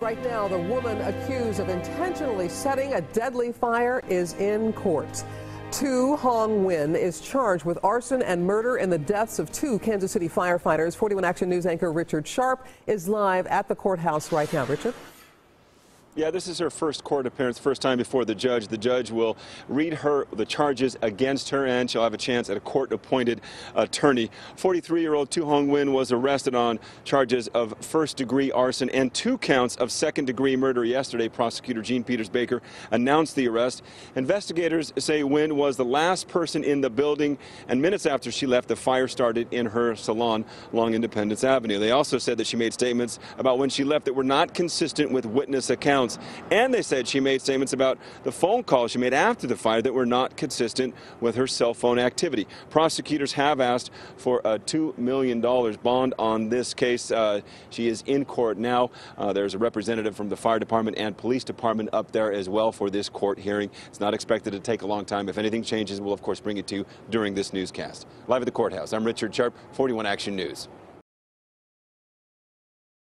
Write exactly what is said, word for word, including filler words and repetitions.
Right now, the woman accused of intentionally setting a deadly fire is in court. Thu Hong Nguyen is charged with arson and murder in the deaths of two Kansas City firefighters. forty-one Action News anchor Richard Sharp is live at the courthouse right now. Richard? Yeah, this is her first court appearance, first time before the judge. The judge will read her the charges against her, and she'll have a chance at a court-appointed attorney. forty-three-year-old Thu Hong Nguyen was arrested on charges of first-degree arson and two counts of second-degree murder yesterday. Prosecutor Jean Peters-Baker announced the arrest. Investigators say Nguyen was the last person in the building, and minutes after she left, the fire started in her salon along Independence Avenue. They also said that she made statements about when she left that were not consistent with witness accounts. And they said she made statements about the phone calls she made after the fire that were not consistent with her cell phone activity. Prosecutors have asked for a two million dollars bond on this case. Uh, she is in court now. Uh, there's a representative from the fire department and police department up there as well for this court hearing. It's not expected to take a long time. If anything changes, we'll, of course, bring it to you during this newscast. Live at the courthouse, I'm Richard Sharp, forty-one Action News.